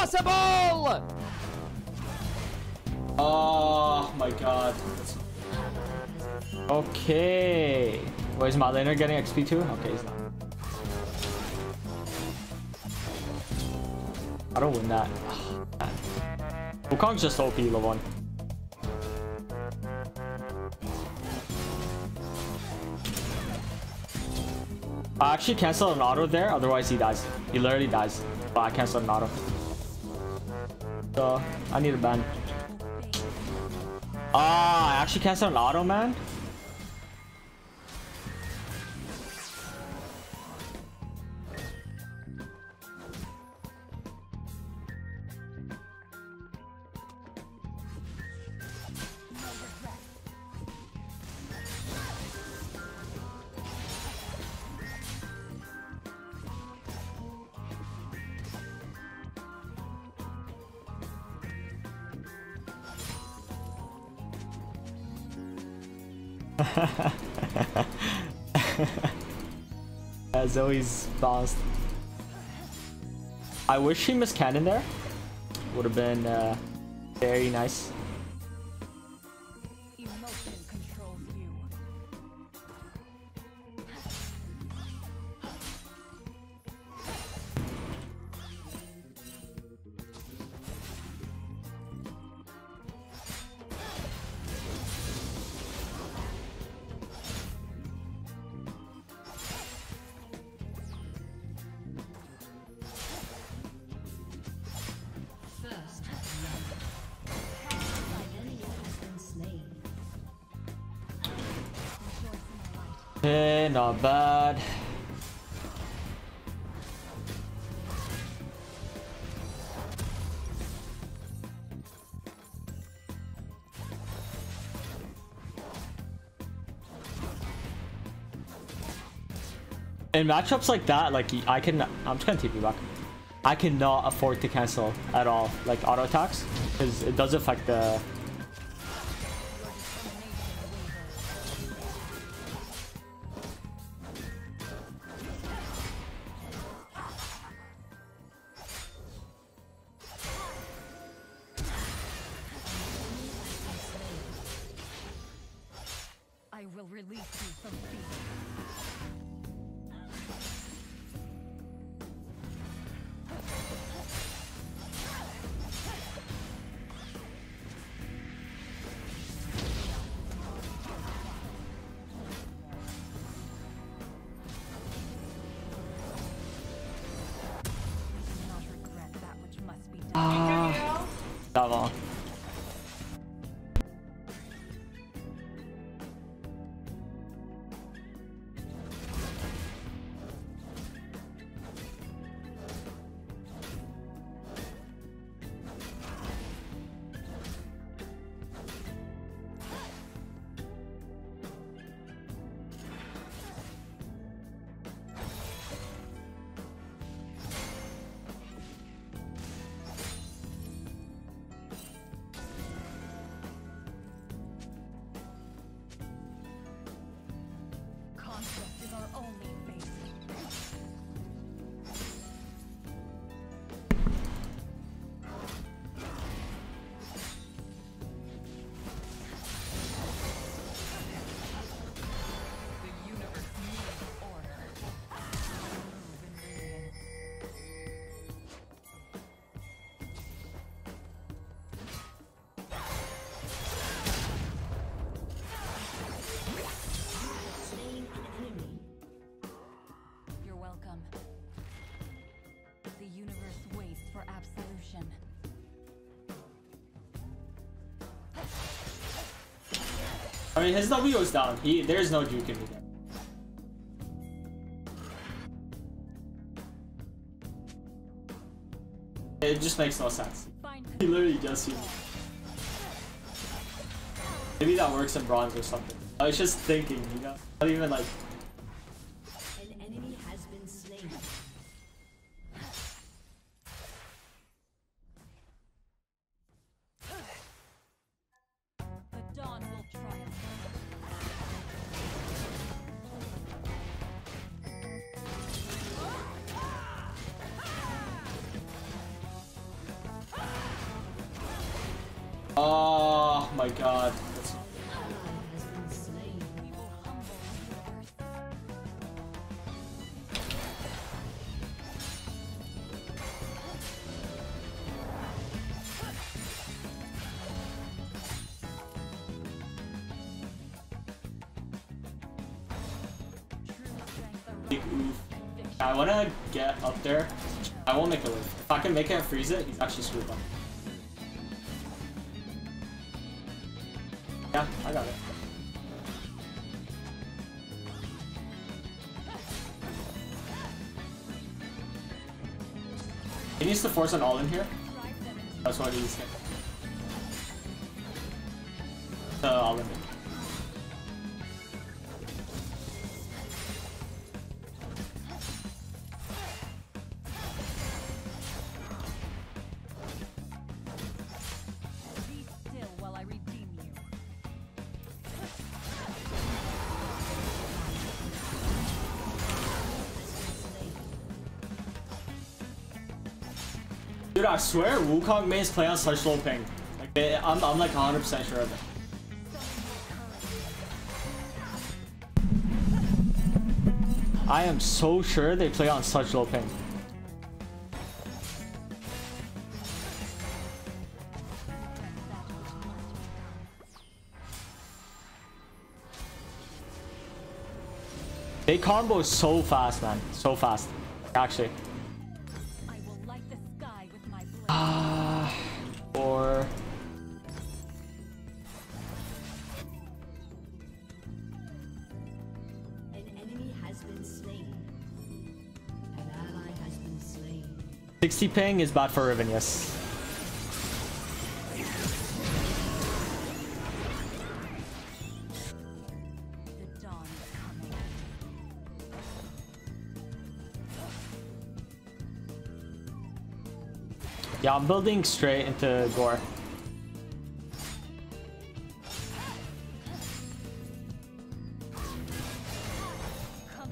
possible! Oh my god. Okay. Wait, is my laner getting XP too? Okay, he's not. I don't win that. Wukong's just OP level 1. I actually cancel an auto there, otherwise he dies. He literally dies. But I cancel an auto. So, I need a ban. Ah, I actually cancel an auto, man. Yeah, Zoe's bounced. I wish he missed cannon there. Would have been very nice. Emotion controls you. Okay, not bad. In matchups like that, like I'm just gonna TP back. I cannot afford to cancel at all, like auto attacks, because it does affect the. I will release you from fear. Ah, that one. I mean, his W is down. There's no juke in me there. It just makes no sense. He literally just used it. Maybe that works in bronze or something. I was just thinking, you know? Not even like. An enemy has been slain. my god. I want to get up there. I won't make a lift. If I can make it and freeze it, he's actually screwed up. Yeah, I got it. He needs to force an all-in here. That's what he's getting. The all-in. Dude, I swear Wukong mains play on such low ping. Like, I'm like 100% sure of it. I am so sure they play on such low ping. They combo so fast, man. So fast. Actually. Or an enemy has been slain. An ally has been slain. 60 ping is bad for Riven, yes. Yeah, I'm building straight into Gore. Got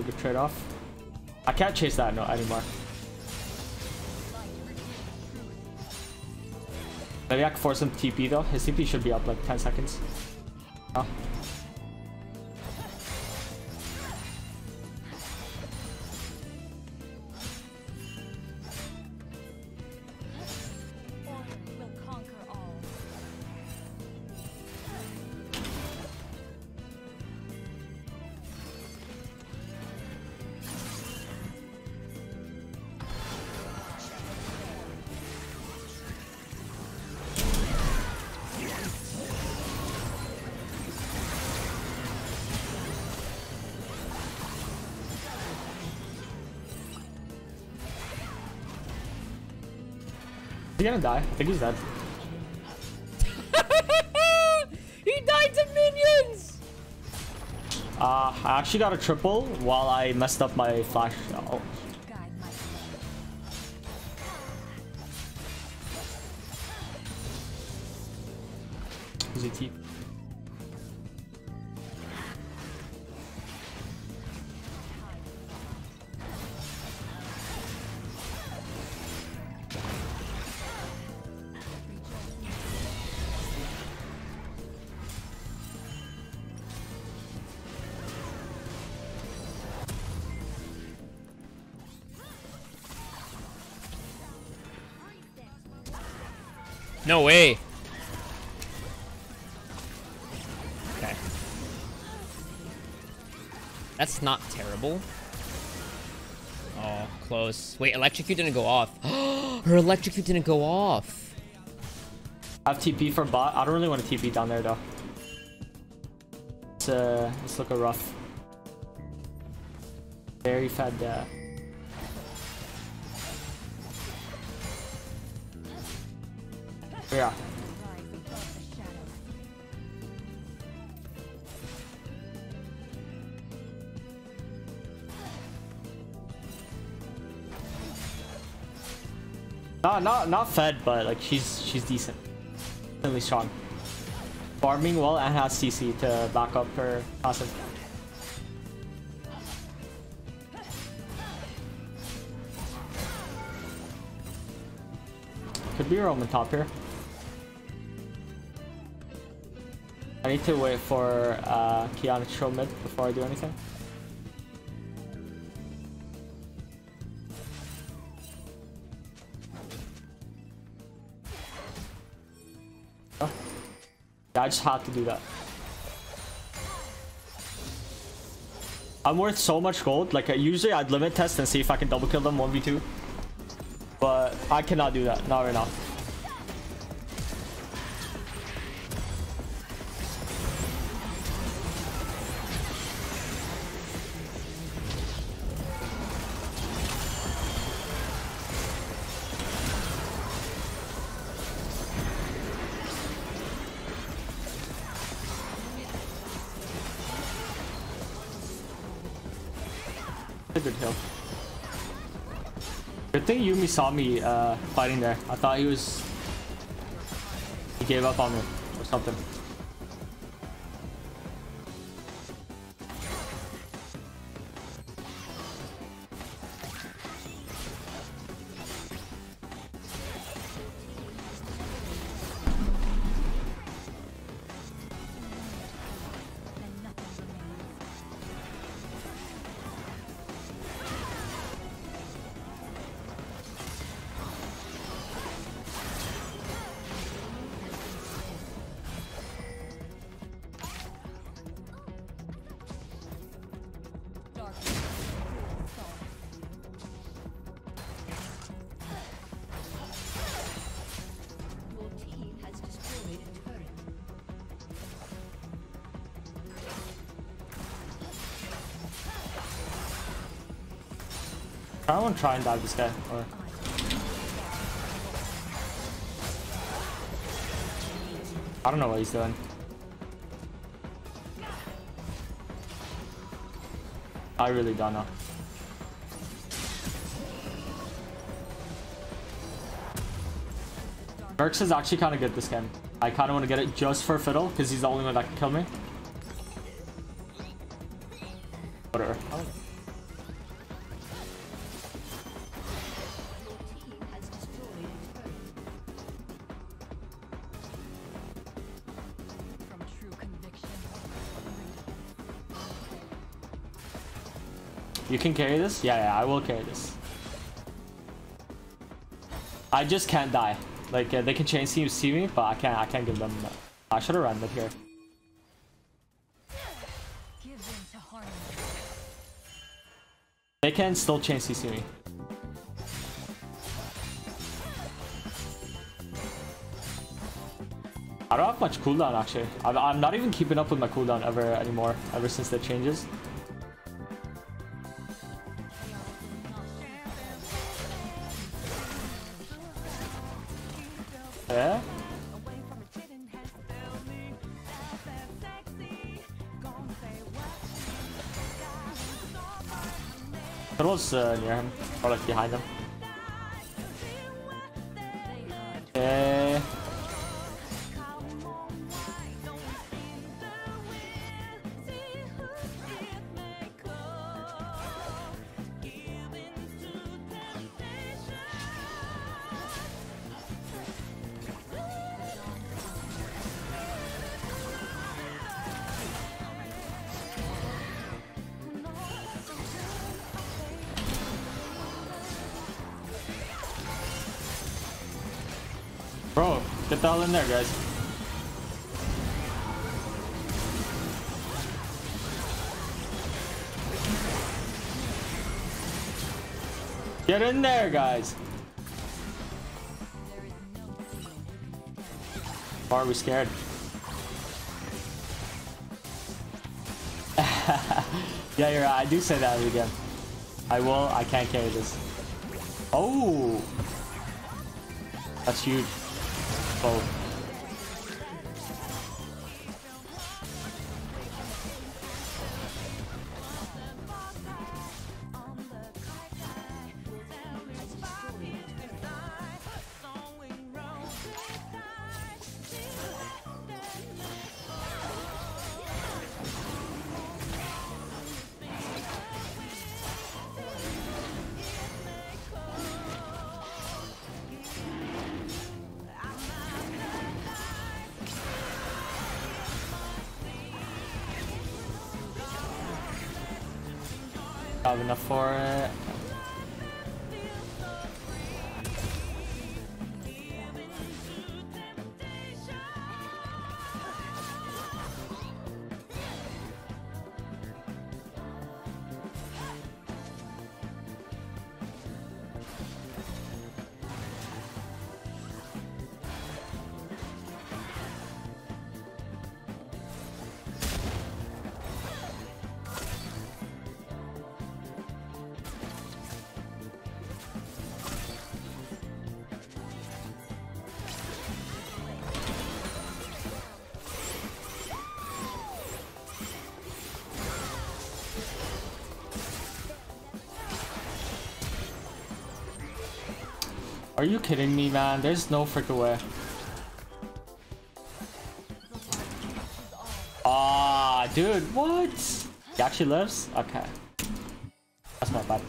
a good trade-off. I can't chase that anymore. Maybe I can force him to TP though. His TP should be up like 10 seconds. Oh. He's gonna die. I think he's dead. He died to minions! I actually got a triple while I messed up my flash. Oh. Is he TP? No way. Okay. That's not terrible. Oh, close. Wait, electrocute didn't go off. Her electrocute didn't go off. I have TP for bot. I don't really want to TP down there though. It's looking rough. Very fed there. Yeah. Not fed, but like she's decent, really strong. farming well and has CC to back up her passive. Could be roaming top here. I need to wait for Kiana to show mid before I do anything. Oh. Yeah, I just have to do that. I'm worth so much gold. Like, usually I'd limit test and see if I can double kill them 1v2. But I cannot do that. Not right now. Good kill. Good thing Yumi saw me fighting there. I thought he gave up on me or something. I want to try and dive this guy. Or... I don't know what he's doing. I really don't know. Mercs is actually kind of good this game. I kind of want to get it just for Fiddle because he's the only one that can kill me. Whatever. Oh. You can carry this? Yeah, I will carry this. I just can't die. Like, they can chain team see me, but I can't give them that. I should have run mid here. They can still chain CC me. I don't have much cooldown, actually. I'm not even keeping up with my cooldown ever anymore, ever since the changes. Yeah. It was near him, or like behind him. Okay. Bro, get the hell in there, guys. Get in there, guys. Or are we scared? Yeah, you're right. I do say that again. I can't carry this. Oh. That's huge. Oh. have enough for it. Are you kidding me, man? There's no freaking way. Ah, dude, what? He actually lives? Okay. That's not bad.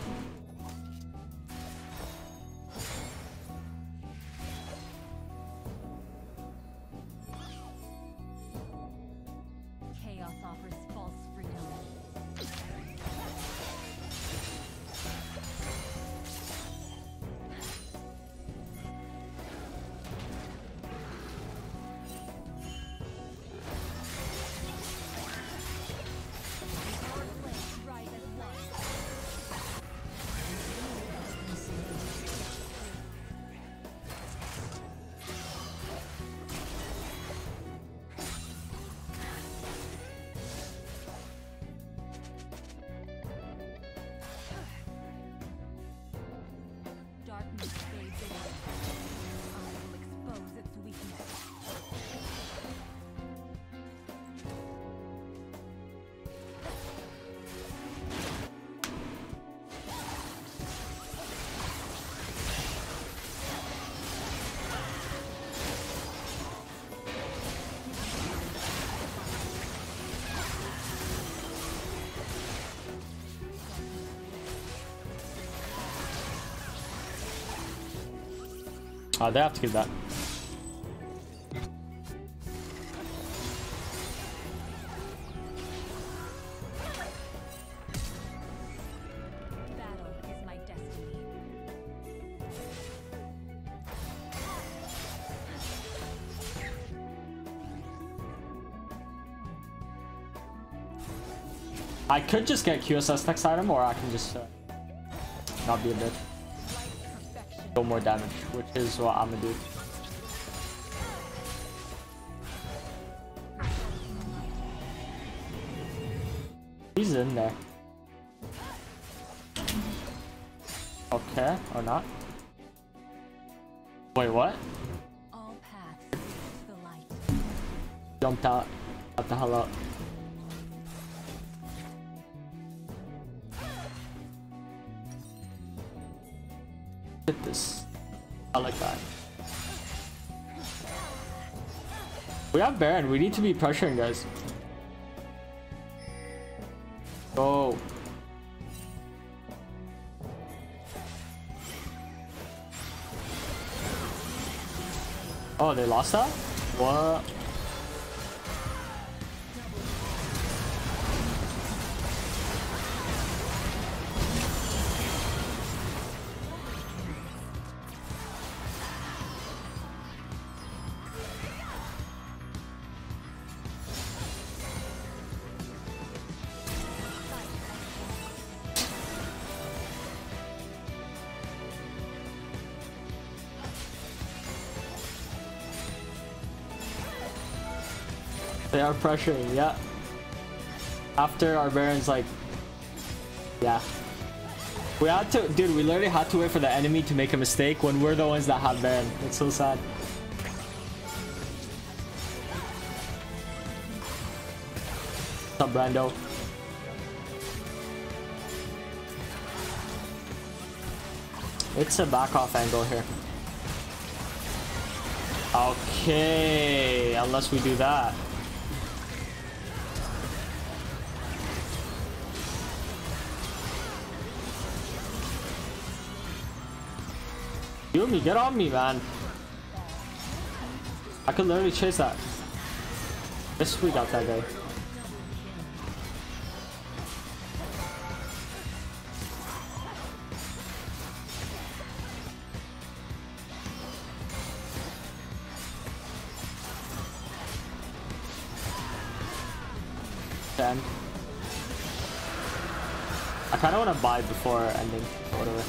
Oh, they have to give that. I could just get QSS next item, or I can just not be a bitch. No more damage, which is what I'm gonna do. He's in there. Okay, or not. Wait, what? All paths to the light. Jumped out. Got the hell up. Hit this. I like that. We have Baron. We need to be pressuring, guys. Go. Oh, they lost that? What? They are pressuring, yeah. After our Baron's like, yeah. We had to, dude, we literally had to wait for the enemy to make a mistake when we're the ones that had Baron. It's so sad. What's up, Brando? It's a back off angle here. Okay, unless we do that. Yumi, get on me, man. I could literally chase that. Yes, we got that guy. end. I kind of want to buy before ending, or whatever.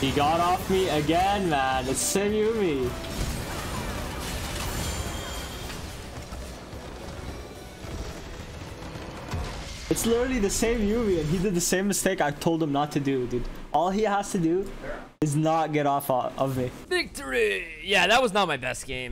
He got off me again, man. It's same Yumi. It's literally the same Yumi, and he did the same mistake I told him not to do, dude. All he has to do is not get off of me. Victory! Yeah, that was not my best game.